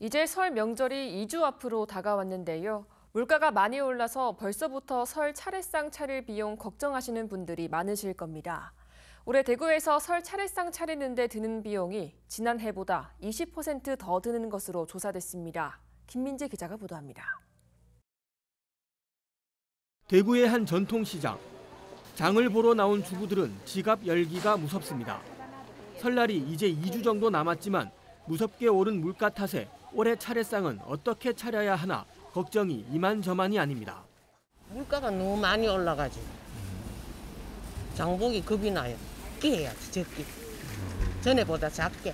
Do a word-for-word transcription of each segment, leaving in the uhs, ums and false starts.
이제 설 명절이 이 주 앞으로 다가왔는데요. 물가가 많이 올라서 벌써부터 설 차례상 차릴 비용 걱정하시는 분들이 많으실 겁니다. 올해 대구에서 설 차례상 차리는 데 드는 비용이 지난해보다 이십 퍼센트 더 드는 것으로 조사됐습니다. 김민재 기자가 보도합니다. 대구의 한 전통시장. 장을 보러 나온 주부들은 지갑 열기가 무섭습니다. 설날이 이제 이 주 정도 남았지만 무섭게 오른 물가 탓에 올해 차례상은 어떻게 차려야 하나 걱정이 이만저만이 아닙니다. 물가가 너무 많이 올라가지고 장보기 겁이 나요. 적게 해야지, 적게. 전에보다 작게.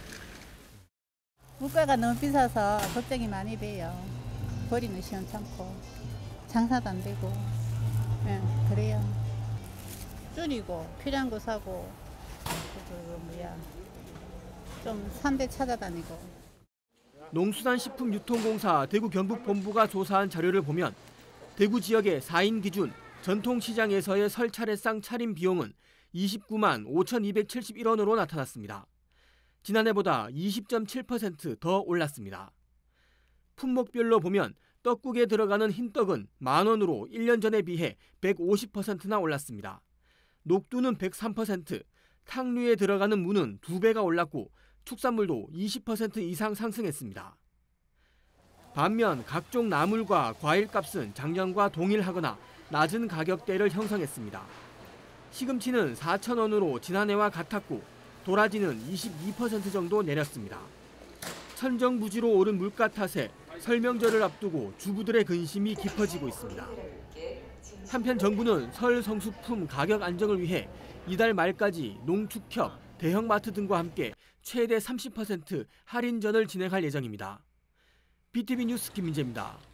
물가가 너무 비싸서 걱정이 많이 돼요. 버리는 시원찮고 장사도 안 되고. 네, 그래요. 줄이고 필요한 거 사고 그거 뭐야 좀 산 데 찾아다니고. 농수산식품유통공사 대구 경북본부가 조사한 자료를 보면 대구 지역의 사 인 기준 전통시장에서의 설 차례상 차림 비용은 이십구만 오천이백칠십일 원으로 나타났습니다. 지난해보다 이십 점 칠 퍼센트 더 올랐습니다. 품목별로 보면 떡국에 들어가는 흰떡은 만 원으로 일 년 전에 비해 백오십 퍼센트나 올랐습니다. 녹두는 백삼 퍼센트, 탕류에 들어가는 무는 두 배가 올랐고 축산물도 이십 퍼센트 이상 상승했습니다. 반면 각종 나물과 과일값은 작년과 동일하거나 낮은 가격대를 형성했습니다. 시금치는 사천 원으로 지난해와 같았고 도라지는 이십이 퍼센트 정도 내렸습니다. 천정부지로 오른 물가 탓에 설 명절을 앞두고 주부들의 근심이 깊어지고 있습니다. 한편 정부는 설 성수품 가격 안정을 위해 이달 말까지 농축협, 대형마트 등과 함께 최대 삼십 퍼센트 할인전을 진행할 예정입니다. 비티비 뉴스 김민재입니다.